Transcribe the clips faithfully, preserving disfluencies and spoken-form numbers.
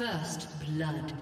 First blood.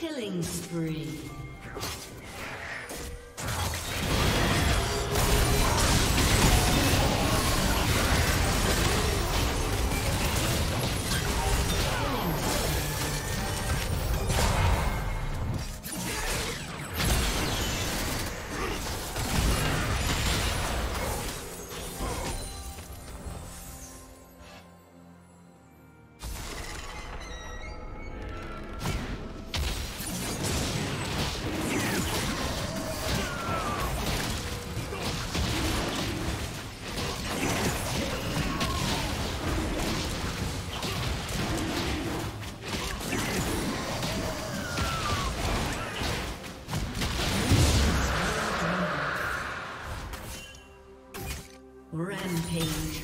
Killing spree. Rampage.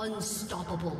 Unstoppable.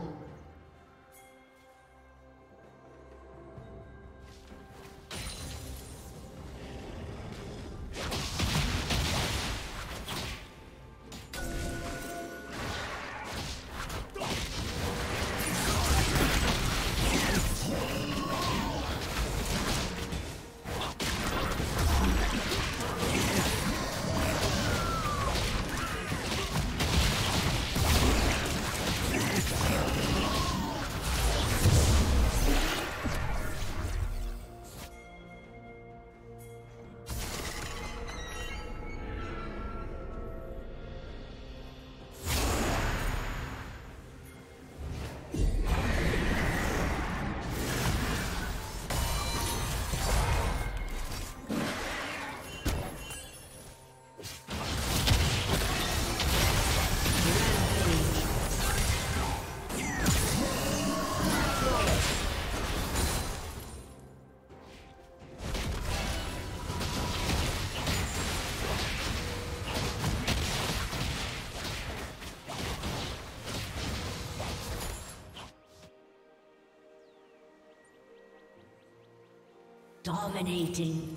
Dominating.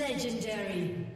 Legendary.